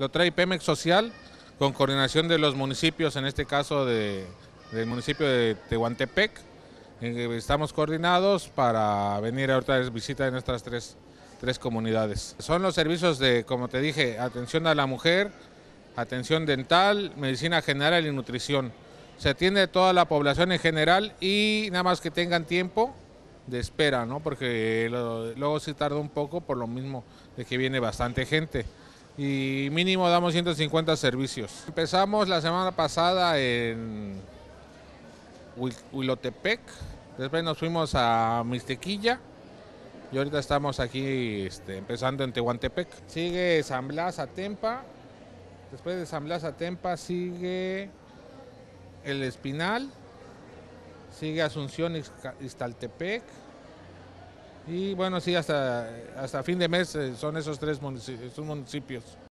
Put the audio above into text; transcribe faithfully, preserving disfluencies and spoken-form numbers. lo trae Pemex Social con coordinación de los municipios, en este caso de, del municipio de Tehuantepec. Estamos coordinados para venir a otra visita de nuestras tres, tres comunidades. Son los servicios de, como te dije, atención a la mujer, atención dental, medicina general y nutrición. Se atiende a toda la población en general y nada más que tengan tiempo de espera, ¿no? Porque lo, luego sí tarda un poco por lo mismo de que viene bastante gente. Y mínimo damos ciento cincuenta servicios. Empezamos la semana pasada en Huilotepec, después nos fuimos a Mistequilla y ahorita estamos aquí este, empezando en Tehuantepec. Sigue San Blas Atempa, después de San Blas Atempa sigue El Espinal, sigue Asunción Ixtaltepec y bueno, sí, hasta, hasta fin de mes son esos tres municipios.